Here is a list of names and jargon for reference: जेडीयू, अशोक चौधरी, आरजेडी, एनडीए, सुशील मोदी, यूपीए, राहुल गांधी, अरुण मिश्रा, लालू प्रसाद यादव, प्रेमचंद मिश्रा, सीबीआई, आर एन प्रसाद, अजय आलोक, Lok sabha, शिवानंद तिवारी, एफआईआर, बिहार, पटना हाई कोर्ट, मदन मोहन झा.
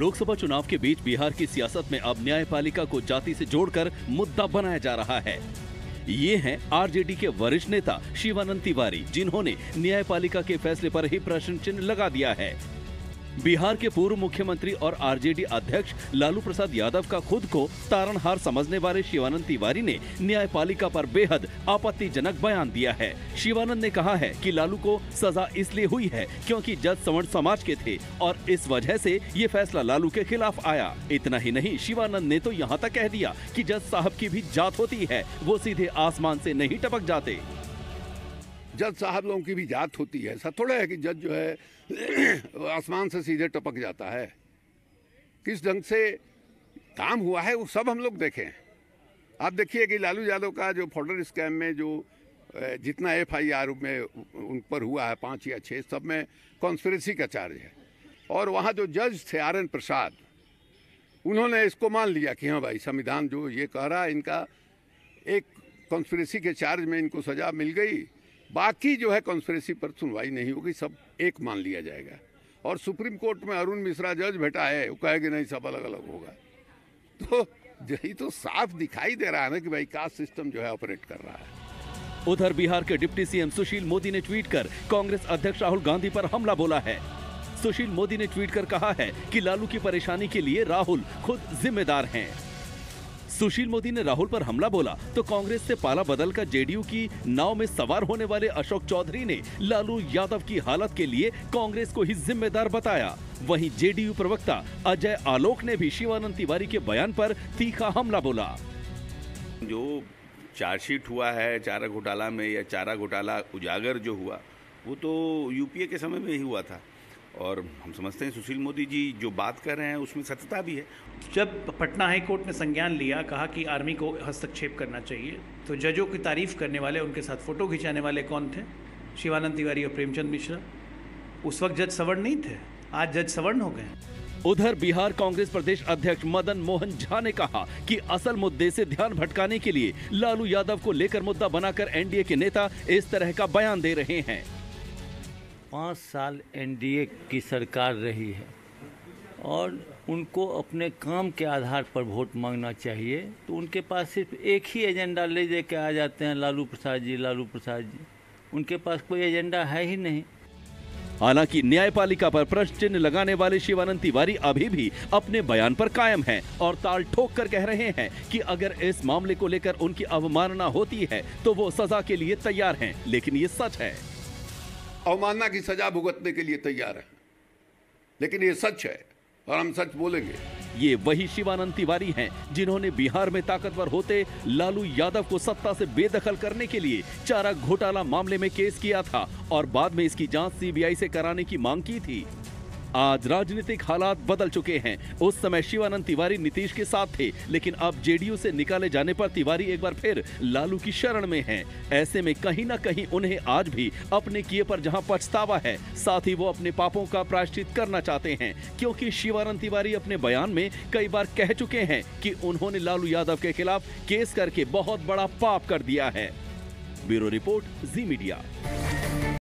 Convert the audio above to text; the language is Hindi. लोकसभा चुनाव के बीच बिहार की सियासत में अब न्यायपालिका को जाति से जोड़कर मुद्दा बनाया जा रहा है। ये हैं आरजेडी के वरिष्ठ नेता शिवानंद तिवारी, जिन्होंने न्यायपालिका के फैसले पर ही प्रश्न चिन्ह लगा दिया है। बिहार के पूर्व मुख्यमंत्री और आरजेडी अध्यक्ष लालू प्रसाद यादव का खुद को तारणहार समझने वाले शिवानंद तिवारी ने न्यायपालिका पर बेहद आपत्तिजनक बयान दिया है। शिवानंद ने कहा है कि लालू को सजा इसलिए हुई है क्योंकि जज सवर्ण समाज के थे और इस वजह से ये फैसला लालू के खिलाफ आया। इतना ही नहीं, शिवानंद ने तो यहाँ तक कह दिया कि जज साहब की भी जात होती है, वो सीधे आसमान से नहीं टपक जाते। जज साहब लोगों की भी जात होती है, ऐसा थोड़ा है कि जज जो है आसमान से सीधे टपक जाता है। किस ढंग से काम हुआ है वो सब हम लोग देखें। आप देखिए कि लालू यादव का जो फ्रॉडर स्कैम में जो जितना एफआईआर में उन पर हुआ है 5 या 6, सब में कॉन्स्पिरेसी का चार्ज है। और वहाँ जो जज थे आर एन प्रसाद, उन्होंने इसको मान लिया कि हाँ भाई, संविधान जो ये कह रहा है, इनका एक कॉन्स्पिरेसी के चार्ज में इनको सजा मिल गई, बाकी जो है कॉन्स्पिरेसी पर सुनवाई नहीं होगी, सब एक मान लिया जाएगा। और सुप्रीम कोर्ट में अरुण मिश्रा जज बैठा है, वो कहेगा नहीं सब अलग अलग होगा। तो यही तो साफ दिखाई दे रहा है ना कि भाई कास्ट सिस्टम जो है ऑपरेट कर रहा है। उधर बिहार के डिप्टी सीएम सुशील मोदी ने ट्वीट कर कांग्रेस अध्यक्ष राहुल गांधी पर हमला बोला है। सुशील मोदी ने ट्वीट कर कहा है कि लालू की परेशानी के लिए राहुल खुद जिम्मेदार हैं। सुशील मोदी ने राहुल पर हमला बोला तो कांग्रेस से पाला बदलकर जेडीयू की नाव में सवार होने वाले अशोक चौधरी ने लालू यादव की हालत के लिए कांग्रेस को ही जिम्मेदार बताया। वहीं जेडीयू प्रवक्ता अजय आलोक ने भी शिवानंद तिवारी के बयान पर तीखा हमला बोला। जो चार्जशीट हुआ है चारा घोटाला में, या चारा घोटाला उजागर जो हुआ, वो तो यूपीए के समय में ही हुआ था। और हम समझते हैं सुशील मोदी जी जो बात कर रहे हैं उसमें सत्यता भी है। जब पटना हाई कोर्ट ने संज्ञान लिया, कहा कि आर्मी को हस्तक्षेप करना चाहिए, तो जजों की तारीफ करने वाले, उनके साथ फोटो खिंचाने वाले कौन थे? शिवानंद तिवारी और प्रेमचंद मिश्रा। उस वक्त जज सवर्ण नहीं थे, आज जज सवर्ण हो गए। उधर बिहार कांग्रेस प्रदेश अध्यक्ष मदन मोहन झा ने कहा कि असल मुद्दे से ध्यान भटकाने के लिए लालू यादव को लेकर मुद्दा बनाकर एनडीए के नेता इस तरह का बयान दे रहे हैं। 5 साल एनडीए की सरकार रही है और उनको अपने काम के आधार पर वोट मांगना चाहिए, तो उनके पास सिर्फ एक ही एजेंडा ले जाके आ जाते हैं, लालू प्रसाद जी लालू प्रसाद जी। उनके पास कोई एजेंडा है ही नहीं। हालांकि न्यायपालिका पर प्रश्न चिन्ह लगाने वाले शिवानंद तिवारी अभी भी अपने बयान पर कायम हैं और ताल ठोक कर कह रहे हैं कि अगर इस मामले को लेकर उनकी अवमानना होती है तो वो सजा के लिए तैयार हैं। लेकिन ये सच है, अवमानना की सजा भुगतने के लिए तैयार है, लेकिन ये सच है और हम सच बोलेंगे। ये वही शिवानंद तिवारी हैं जिन्होंने बिहार में ताकतवर होते लालू यादव को सत्ता से बेदखल करने के लिए चारा घोटाला मामले में केस किया था और बाद में इसकी जांच सीबीआई से कराने की मांग की थी। आज राजनीतिक हालात बदल चुके हैं। उस समय शिवानंद तिवारी नीतीश के साथ थे, लेकिन अब जेडीयू से निकाले जाने पर तिवारी एक बार फिर लालू की शरण में हैं। ऐसे में कहीं ना कहीं उन्हें आज भी अपने किए पर जहां पछतावा है, साथ ही वो अपने पापों का प्रायश्चित करना चाहते हैं, क्योंकि शिवानंद तिवारी अपने बयान में कई बार कह चुके हैं कि उन्होंने लालू यादव के खिलाफ केस करके बहुत बड़ा पाप कर दिया है। ब्यूरो रिपोर्ट, जी मीडिया।